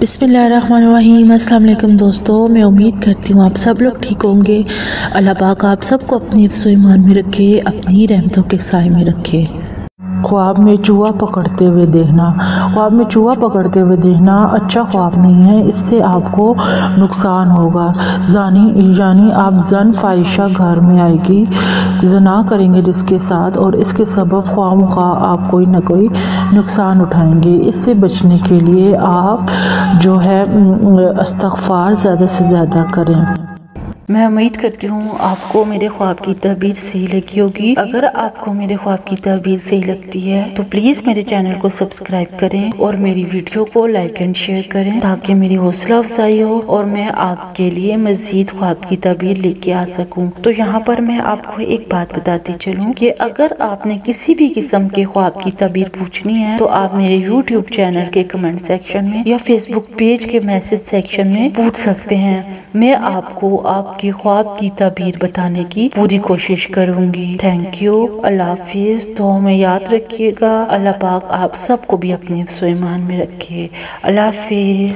बिस्मिल्लाहिर्रहमानिर्रहीम। अस्सलाम वालेकुम दोस्तों, मैं उम्मीद करती हूँ आप सब लोग ठीक होंगे। अल्लाह पाक आप सबको अपने हिफ्ज़ ईमान में रखे, अपनी रहमतों के साए में रखे। ख्वाब में चूहा पकड़ते हुए देखना, ख्वाब में चूहा पकड़ते हुए देखना अच्छा ख्वाब नहीं है, इससे आपको नुकसान होगा। यानी आप जन फाहिशा घर में आएगी, जना करेंगे जिसके साथ, और इसके सबब ख्वामख्वाह आप कोई ना कोई नुकसान उठाएंगे। इससे बचने के लिए आप जो है इस्तग़फ़ार ज़्यादा से ज़्यादा करें। मैं उम्मीद करती हूँ आपको मेरे ख्वाब की तबीर सही लगी होगी। अगर आपको मेरे ख्वाब की तबीर सही लगती है तो प्लीज़ मेरे चैनल को सब्सक्राइब करें और मेरी वीडियो को लाइक एंड शेयर करें, ताकि मेरी हौसला अफजाई हो और मैं आपके लिए मज़ीद ख्वाब की तबीर लेके आ सकूं। तो यहाँ पर मैं आपको एक बात बताती चलूँ कि अगर आपने किसी भी किस्म के ख्वाब की तबीर पूछनी है तो आप मेरे यूट्यूब चैनल के कमेंट सेक्शन में या फेसबुक पेज के मैसेज सेक्शन में पूछ सकते हैं। मैं आपको आप के ख्वाब की तबीर बताने की पूरी कोशिश करूंगी। थैंक यू, अल्लाह हाफिज़। तो हमें याद रखिएगा, अल्लाह पाक आप सबको भी अपने हिफ्ज़-ओ-ईमान में रखे। अल्लाह हाफिज़।